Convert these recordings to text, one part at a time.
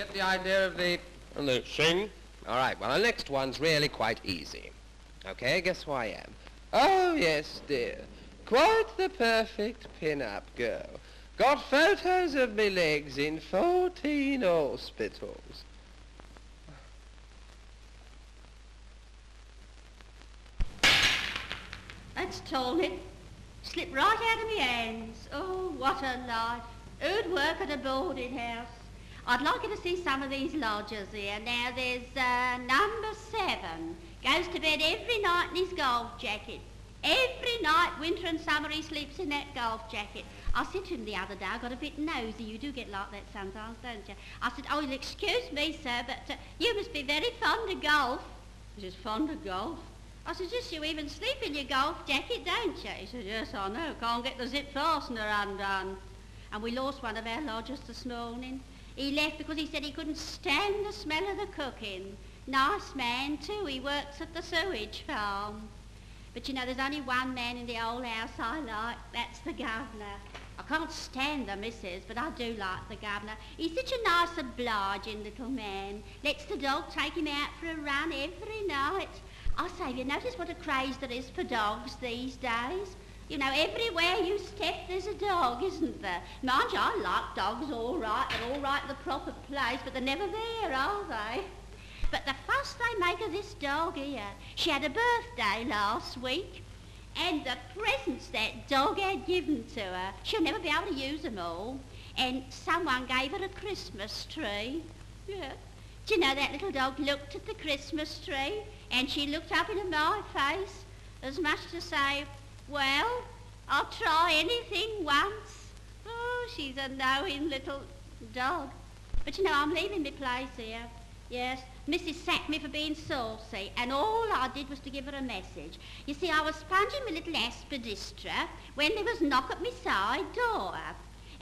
Get the idea of the... and the thing? All right, well, the next one's really quite easy. Okay, guess who I am. Oh, yes, dear. Quite the perfect pin-up girl. Got photos of me legs in 14 hospitals. That's torn it. Slipped right out of me hands. Oh, what a life. Who'd work at a boarding house? I'd like you to see some of these lodgers here. Now, there's number 7. Goes to bed every night in his golf jacket. Every night, winter and summer, he sleeps in that golf jacket. I said to him the other day, I got a bit nosy. You do get like that sometimes, don't you? I said, oh, excuse me, sir, but you must be very fond of golf. He says, fond of golf? I said, just you even sleep in your golf jacket, don't you? He said, yes, I know. Can't get the zip fastener undone. And we lost one of our lodgers this morning. He left because he said he couldn't stand the smell of the cooking. Nice man, too. He works at the sewage farm. But, you know, there's only one man in the old house I like. That's the gardener. I can't stand the missus, but I do like the gardener. He's such a nice, obliging little man. Lets the dog take him out for a run every night. I say, have you noticed what a craze there is for dogs these days? You know, everywhere you step, there's a dog, isn't there? Mind you, I like dogs all right. They're all right at the proper place, but they're never there, are they? But the fuss they make of this dog here. She had a birthday last week, and the presents that dog had given to her. She'll never be able to use them all. And someone gave her a Christmas tree. Yeah. Do you know, that little dog looked at the Christmas tree, and she looked up into my face as much to say, well, I'll try anything once. Oh, she's a knowing little dog. But, you know, I'm leaving my place here. Yes, Mrs. sacked me for being saucy, and all I did was to give her a message. You see, I was sponging my little aspidistra when there was a knock at my side door,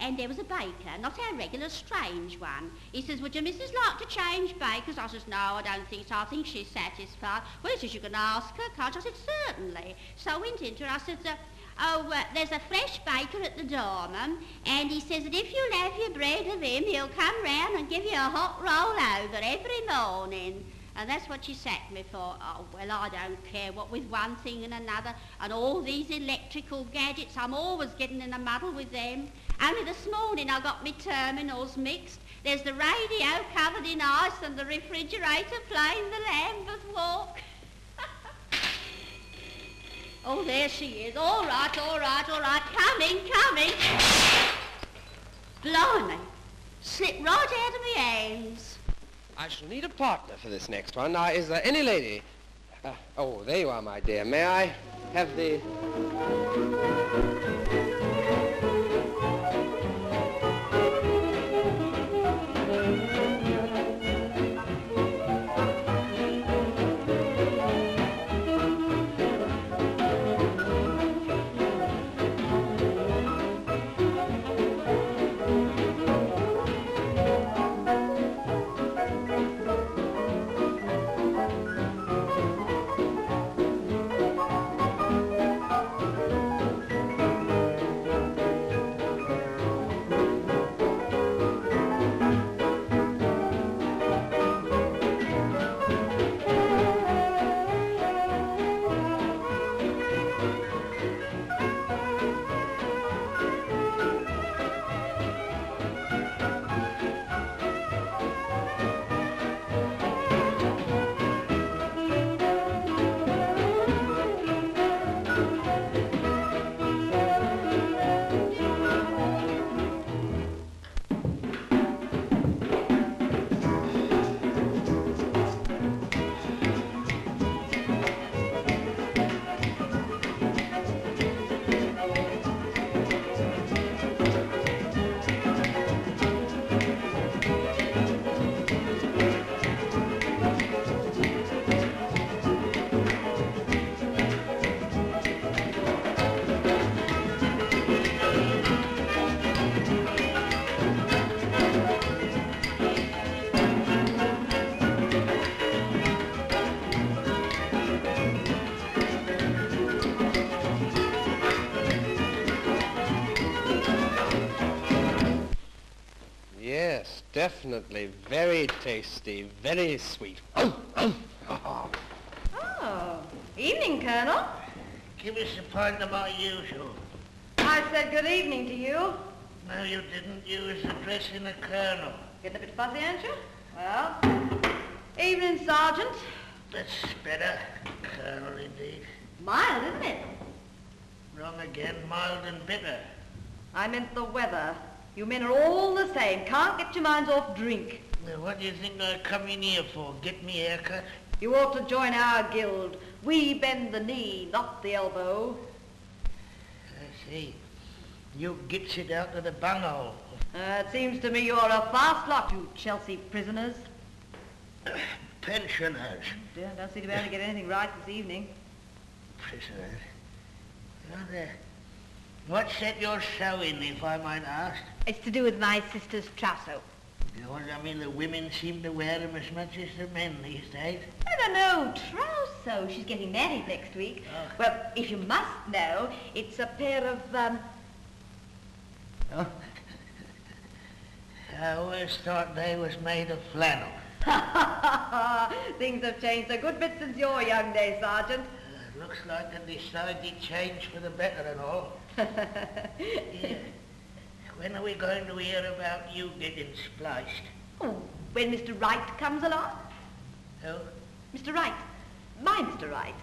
and there was a baker, not our regular strange one. He says, would your missus like to change bakers? I says, no, I don't think so. I think she's satisfied. Well, he says, you can ask her, can't you? I said, certainly. So I went into her. I said, oh, there's a fresh baker at the door, mum, and he says that if you'll have your bread of him, he'll come round and give you a hot roll over every morning. And that's what she sacked me for. Oh, well, I don't care, what with one thing and another, and all these electrical gadgets, I'm always getting in a muddle with them. Only this morning I got me terminals mixed. There's the radio covered in ice and the refrigerator playing the Lambeth Walk. Oh, there she is. All right, all right, all right. Coming, coming. Blimey. Slipped right out of my hands. I shall need a partner for this next one. Now, is there any lady? Oh, there you are, my dear. May I have the... definitely very tasty, very sweet. Oh, evening, Colonel. Give us a pint of my usual. I said good evening to you. No, you didn't. You was addressing the Colonel. Getting a bit fuzzy, aren't you? Well, evening, Sergeant. That's better. Colonel, indeed. Mild, isn't it? Wrong again. Mild and bitter. I meant the weather. You men are all the same. Can't get your minds off drink. Well, what do you think I come in here for? Get me a haircut? You ought to join our guild. We bend the knee, not the elbow. I see. You gets it out of the bunghole. It seems to me you're a fast lot, you Chelsea prisoners. Pensioners. Yeah, don't seem to be able to get anything right this evening. Prisoners? What's that you're sewing, if I might ask? It's to do with my sister's trousseau. I mean, the women seem to wear them as much as the men these days. No, trousseau. She's getting married next week. Oh. Well, if you must know, it's a pair of, Oh. I always thought they was made of flannel. Things have changed a good bit since your young days, Sergeant. Looks like a decided change for the better and all. Yeah. When are we going to hear about you getting spliced? Oh, when Mr. Wright comes along. Oh? Mr. Wright. My Mr. Wright.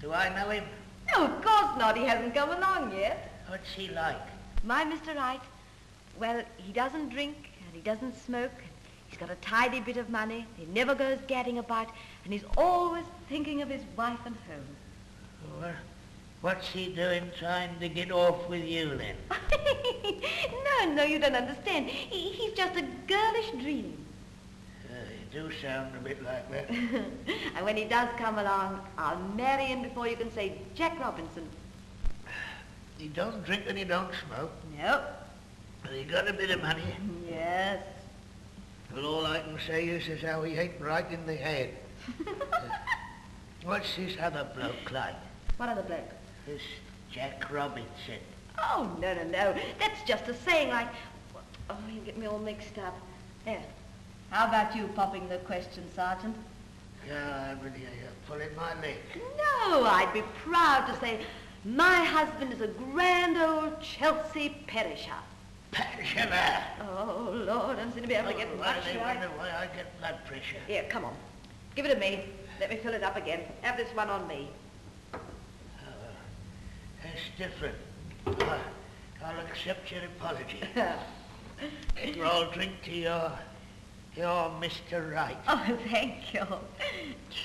Do I know him? No, of course not. He hasn't come along yet. What's he like? My Mr. Wright? Well, he doesn't drink and he doesn't smoke. He's got a tidy bit of money. He never goes gadding about and he's always thinking of his wife and home. Well, what's he doing trying to get off with you then? No, you don't understand. He's just a girlish dream. You do sound a bit like that. And when he does come along, I'll marry him before you can say Jack Robinson. He don't drink and he don't smoke. No. Nope. He got a bit of money. Yes. Well, all I can say is how he ain't right in the head. What's this other bloke like? What other bloke? This Jack Robinson. Oh, no. That's just a saying like... Oh, you get me all mixed up. There. How about you popping the question, Sergeant? Yeah, I'm really pulling my leg. No, I'd be proud to say my husband is a grand old Chelsea Pensioner. Pensioner? Oh, Lord, I'm going to be able to get much right. I get blood pressure. Here, come on. Give it to me. Let me fill it up again. Have this one on me. Oh, that's different. I'll accept your apology. We'll all drink to your... You're Mr. Wright. Oh, thank you.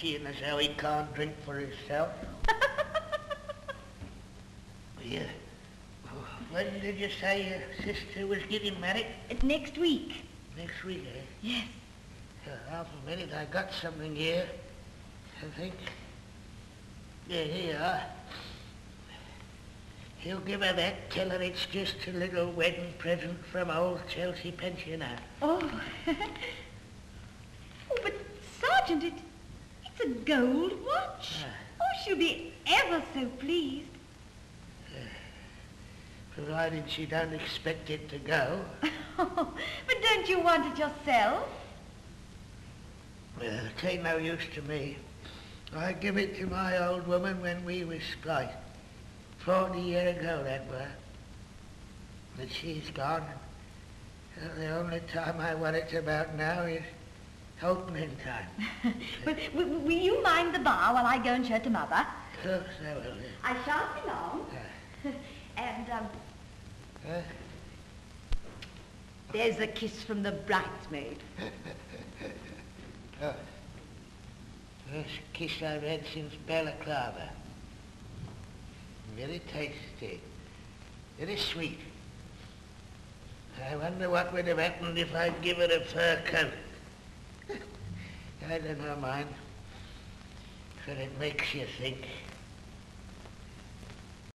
Seeing as how he can't drink for himself. Yeah. When did you say your sister was getting married? Next week. Next week, eh? Yes. Half a minute, I got something here, I think. Yeah, here you are. You give her that, tell her it's just a little wedding present from old Chelsea Pensioner. Oh. Oh, but, Sergeant, it's a gold watch. Oh, she'll be ever so pleased. Provided she don't expect it to go. Oh, but don't you want it yourself? Well, it ain't no use to me. I give it to my old woman when we was spliced. 40 years ago, that were. But she's gone. And the only time I worry about now is opening time. Will you mind the bar while I go and show it to Mother? Of course I will. I shan't be long. And, There's a kiss from the bridesmaid. Oh. First kiss I've had since balaclava. Very tasty. Very sweet. I wonder what would have happened if I'd given her a fur coat. I don't know, mine. But it makes you think.